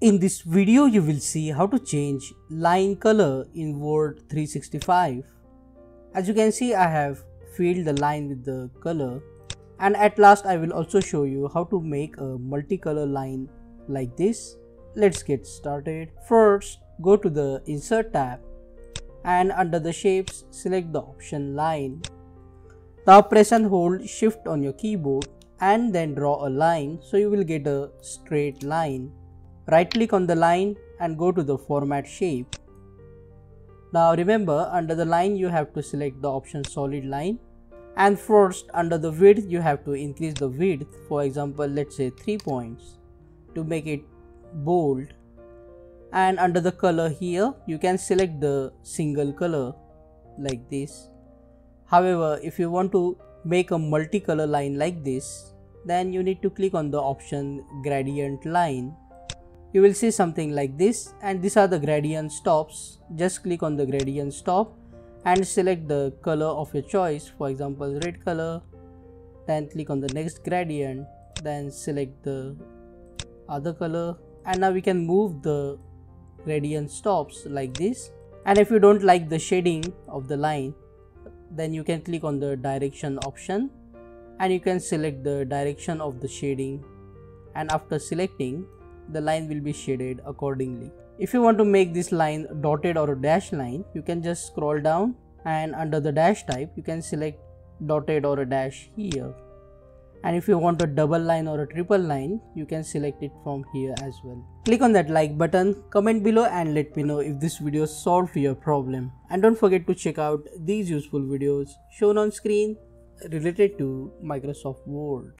In this video, you will see how to change line color in Word 365. As you can see, I have filled the line with the color, and at last I will also show you how to make a multicolor line like this. Let's get started. First, go to the Insert tab and under the Shapes, select the option Line. Now press and hold Shift on your keyboard and then draw a line, so you will get a straight line. Right click on the line and go to the Format Shape. Now remember, under the line you have to select the option Solid Line, and first under the width you have to increase the width, for example let's say 3 points to make it bold, and under the color here you can select the single color like this. However, if you want to make a multicolor line like this, then you need to click on the option Gradient Line. You will see something like this, and these are the gradient stops. Just click on the gradient stop and select the color of your choice, for example red color, then click on the next gradient, then select the other color, and now we can move the gradient stops like this. And if you don't like the shading of the line, then you can click on the direction option and you can select the direction of the shading, and after selecting, the line will be shaded accordingly. If you want to make this line dotted or a dash line, you can just scroll down and under the dash type you can select dotted or a dash here, and if you want a double line or a triple line, you can select it from here as well. Click on that like button, comment below and let me know if this video solved your problem, and don't forget to check out these useful videos shown on screen related to Microsoft Word.